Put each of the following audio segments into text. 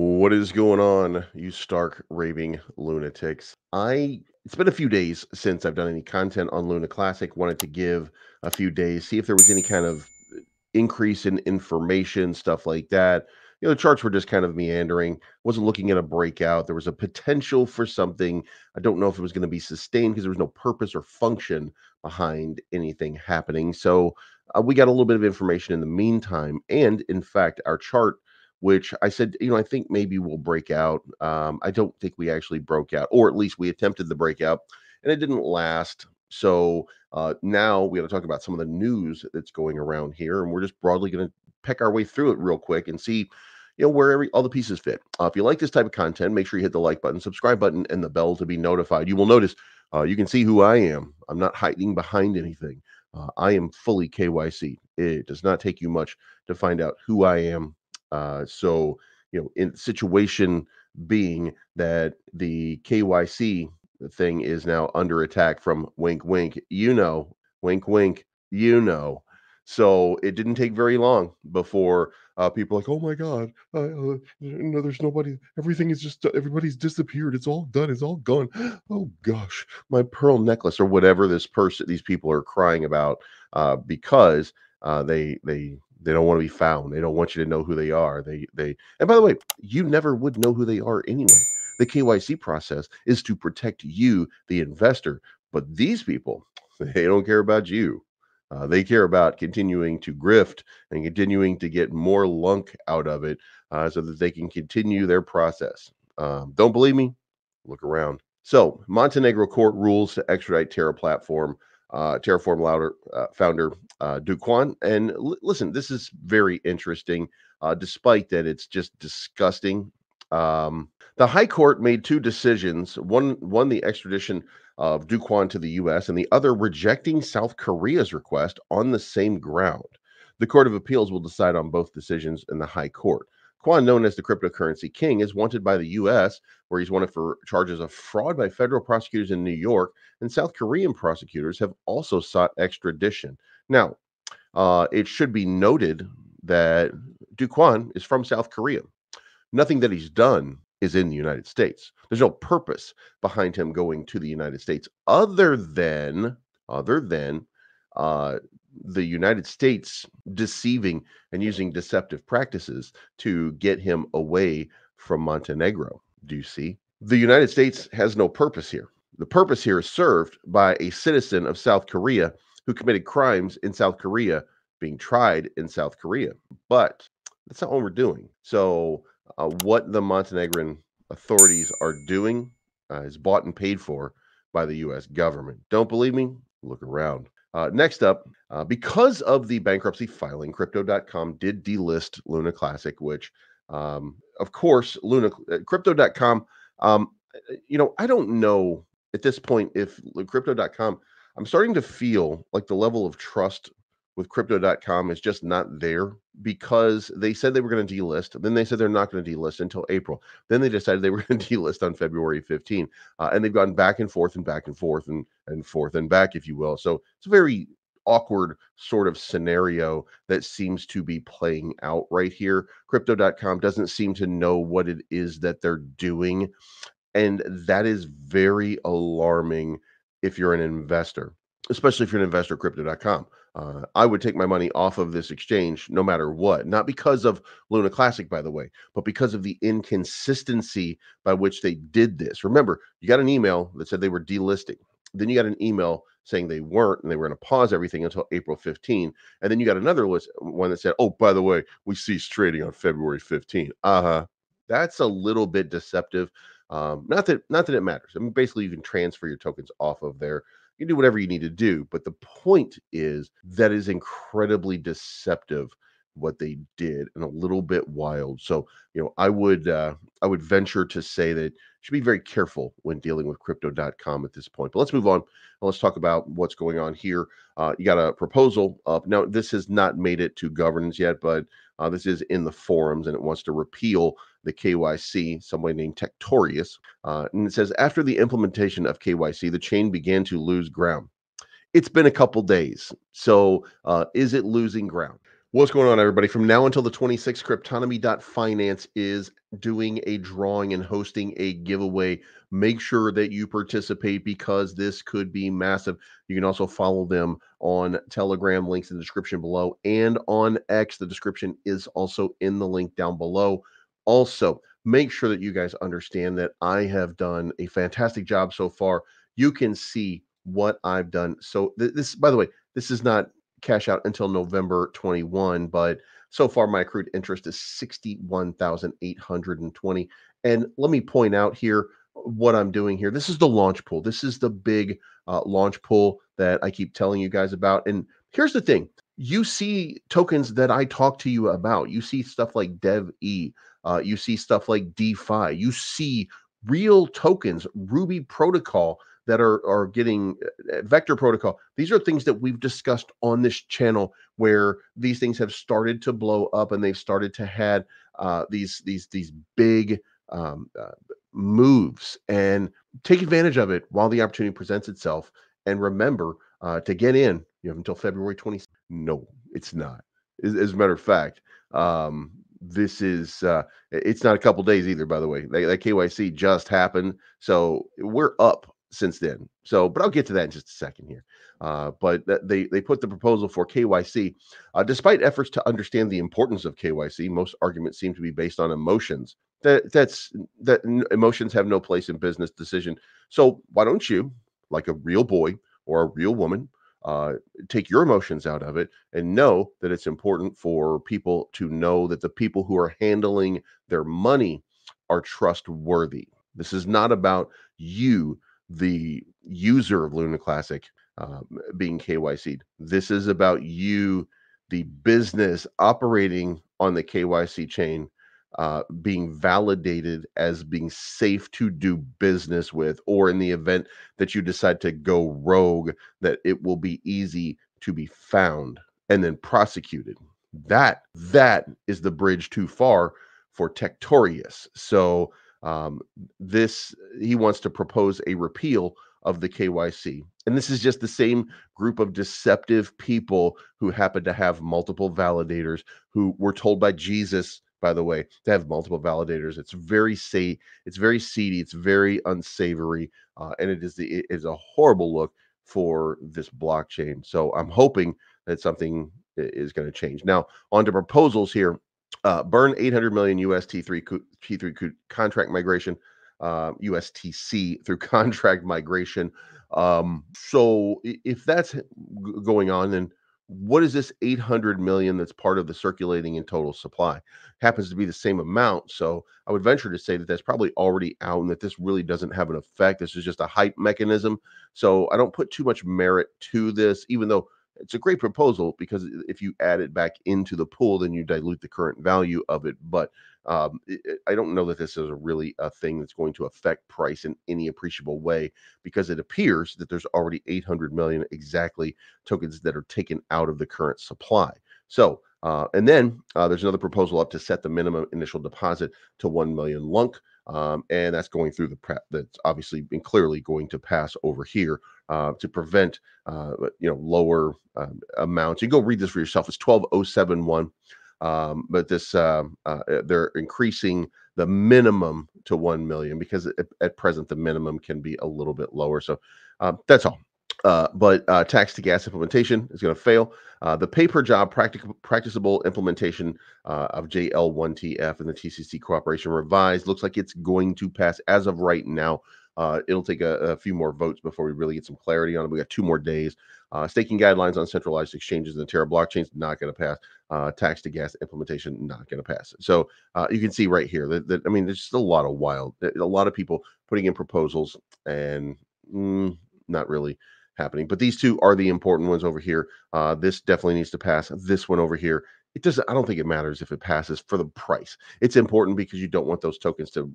What is going on, you stark raving lunatics? It's been a few days since I've done any content on Luna Classic. Wanted to give a few days, see if there was any kind of increase in information, stuff like that. You know, the charts were just kind of meandering. Wasn't looking at a breakout. There was a potential for something. I don't know if it was going to be sustained because there was no purpose or function behind anything happening. So we got a little bit of information in the meantime. And in fact, our chart, which I said, you know, I think maybe we'll break out. I don't think we actually broke out, or at least we attempted the breakout, and it didn't last. So now we got to talk about some of the news that's going around here, and we're just broadly going to peck our way through it real quick and see, you know, where all the pieces fit. If you like this type of content, make sure you hit the like button, subscribe button, and the bell to be notified. You will notice you can see who I am. I'm not hiding behind anything. I am fully KYC. It does not take you much to find out who I am. So, you know, in situation being that the KYC thing is now under attack from wink, wink, you know. So it didn't take very long before people like, oh, my God, no, there's nobody. Everything is just everybody's disappeared. It's all done. It's all gone. Oh, gosh, my pearl necklace or whatever this person, these people are crying about because they don't want to be found. They don't want you to know who they are. And by the way, you never would know who they are anyway. The KYC process is to protect you, the investor. But these people, they don't care about you. They care about continuing to grift and continuing to get more LUNK out of it so that they can continue their process. Don't believe me? Look around. So Montenegro court rules to extradite Terraform founder Do Kwon. And listen, this is very interesting, despite that it's just disgusting. The High Court made two decisions, one the extradition of Do Kwon to the U.S. and the other rejecting South Korea's request on the same ground. The Court of Appeals will decide on both decisions in the High Court. Kwon, known as the cryptocurrency king, is wanted by the U.S., where he's wanted for charges of fraud by federal prosecutors in New York, and South Korean prosecutors have also sought extradition. Now, it should be noted that Do Kwon is from South Korea. Nothing that he's done is in the United States. There's no purpose behind him going to the United States other than the United States deceiving and using deceptive practices to get him away from Montenegro. Do you see? The United States has no purpose here. The purpose here is served by a citizen of South Korea who committed crimes in South Korea being tried in South Korea. But that's not what we're doing. So what the Montenegrin authorities are doing is bought and paid for by the U.S. government. Don't believe me? Look around. Next up, because of the bankruptcy filing, Crypto.com did delist Luna Classic, which, of course, Crypto.com, you know, I don't know at this point if Crypto.com, I'm starting to feel like the level of trust with Crypto.com is just not there, because they said they were going to delist. Then they said they're not going to delist until April. Then they decided they were going to delist on February 15. And they've gone back and forth and back and forth and forth and back, if you will. So it's a very awkward sort of scenario that seems to be playing out right here. Crypto.com doesn't seem to know what it is that they're doing. And that is very alarming if you're an investor, especially if you're an investor at Crypto.com. I would take my money off of this exchange no matter what, not because of Luna Classic, by the way, but because of the inconsistency by which they did this. Remember, you got an email that said they were delisting. Then you got an email saying they weren't, and they were going to pause everything until April 15. And then you got another one that said, oh, by the way, we ceased trading on February 15. That's a little bit deceptive. Not that it matters. I mean, basically, you can transfer your tokens off of there. You can do whatever you need to do, but the point is that is incredibly deceptive what they did and a little bit wild. So, you know, I would venture to say that you should be very careful when dealing with Crypto.com at this point. But let's move on and let's talk about what's going on here. You got a proposal up now. This has not made it to governance yet, but this is in the forums, and it wants to repeal the KYC, somebody named Tectonius, and it says, after the implementation of KYC, the chain began to lose ground. It's been a couple days, so is it losing ground? What's going on, everybody? From now until the 26th, cryptonomy.finance is doing a drawing and hosting a giveaway. Make sure that you participate because this could be massive. You can also follow them on Telegram, links in the description below, and on X. The description is also in the link down below. Also, make sure that you guys understand that I have done a fantastic job so far. You can see what I've done. So this, by the way, this is not cash out until November 21, but so far my accrued interest is 61,820. And let me point out here what I'm doing here. This is the launch pool. This is the big launch pool that I keep telling you guys about. And here's the thing. You see tokens that I talk to you about. You see stuff like Dev E. You see stuff like DeFi. You see real tokens, Ruby Protocol, that are getting Vector Protocol. These are things that we've discussed on this channel where these things have started to blow up and they've started to had these big moves. And take advantage of it while the opportunity presents itself. And remember to get in. You have until February 20th. No, it's not. As a matter of fact, this is it's not a couple days either. By the way, that KYC just happened, so we're up since then. So, but I'll get to that in just a second here. But they put the proposal for KYC. Despite efforts to understand the importance of KYC, most arguments seem to be based on emotions. That emotions have no place in business decision. So why don't you, like a real boy or a real woman, take your emotions out of it and know that it's important for people to know that the people who are handling their money are trustworthy. This is not about you, the user of Luna Classic, being KYC'd. This is about you, the business operating on the KYC chain, being validated as being safe to do business with, or in the event that you decide to go rogue, that it will be easy to be found and then prosecuted. That is the bridge too far for Tectonius. So he wants to propose a repeal of the KYC. And this is just the same group of deceptive people who happen to have multiple validators, who were told by Jesus, by the way, to have multiple validators. It's very seedy, it's very unsavory, and it is a horrible look for this blockchain. So I'm hoping that something is going to change. Now, on to proposals here. Burn 800 million USTC contract migration, USTC through contract migration. So if that's going on, then what is this 800 million that's part of the circulating and total supply? Happens to be the same amount. So I would venture to say that that's probably already out and that this really doesn't have an effect. This is just a hype mechanism. So I don't put too much merit to this, even though it's a great proposal, because if you add it back into the pool, then you dilute the current value of it. But I don't know that this is really a thing that's going to affect price in any appreciable way, because it appears that there's already 800 million exactly tokens that are taken out of the current supply. So, and then there's another proposal up to set the minimum initial deposit to 1 million LUNK. And that's going through the prep. That's obviously been clearly going to pass over here to prevent lower amounts. You can go read this for yourself. It's 12071. But this they're increasing the minimum to 1 million, because at present the minimum can be a little bit lower. So that's all. But tax to gas implementation is going to fail. The pay per job practicable implementation of JL1TF and the TCC cooperation revised looks like it's going to pass as of right now. It'll take a few more votes before we really get some clarity on it. We got 2 more days. Staking guidelines on centralized exchanges and the Terra blockchains, not going to pass. Tax to gas implementation, not going to pass. So you can see right here that I mean, there's just a lot of people putting in proposals and not really happening. But these two are the important ones over here. This definitely needs to pass. This one over here, it doesn't, I don't think it matters if it passes for the price. It's important because you don't want those tokens to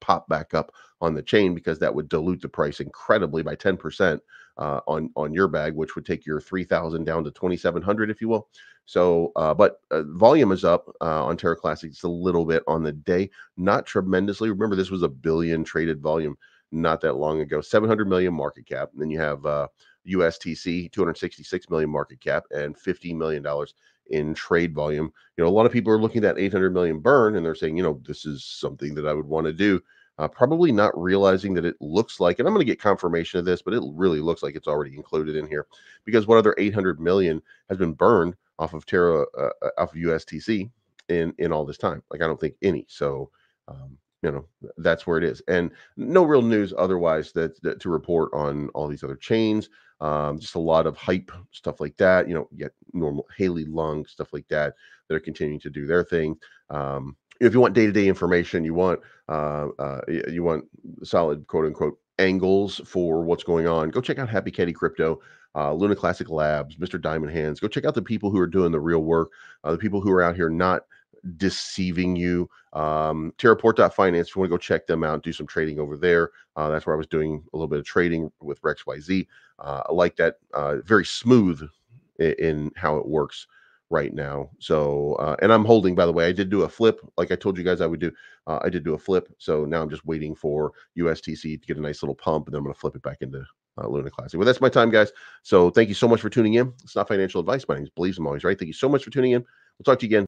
pop back up on the chain, because that would dilute the price incredibly by 10% on your bag, which would take your 3,000 down to 2,700, if you will. So, but volume is up on Terra Classic. It's a little bit on the day, not tremendously. Remember, this was a billion traded volume not that long ago. 700 million market cap. And then you have USTC, 266 million market cap, and $50 million in trade volume. You know, a lot of people are looking at 800 million burn and they're saying, you know, this is something that I would want to do. Probably not realizing that it looks like, and I'm going to get confirmation of this, but it really looks like it's already included in here, because what other 800 million has been burned off of Terra, off of USTC in all this time? Like, I don't think any. So, you know, that's where it is, and no real news otherwise that to report on all these other chains. Just a lot of hype stuff like that. You know, yet normal Haley, LUNK, stuff like that that are continuing to do their thing. If you want day-to-day information, you want solid quote-unquote angles for what's going on, go check out Happy Caddy Crypto, Luna Classic Labs, Mr. Diamond Hands. Go check out the people who are doing the real work, the people who are out here not deceiving you. Terraport.finance, if you want to go check them out, do some trading over there. That's where I was doing a little bit of trading with RexYZ. I like that. Very smooth in how it works right now. So and I'm holding, by the way. I did do a flip, like I told you guys I would do. I did do a flip, so now I'm just waiting for USTC to get a nice little pump, and then I'm going to flip it back into Luna Classic. Well, that's my time, guys. So thank you so much for tuning in. It's not financial advice. My name is Bleeves. I'm always right. Thank you so much for tuning in. We'll talk to you again.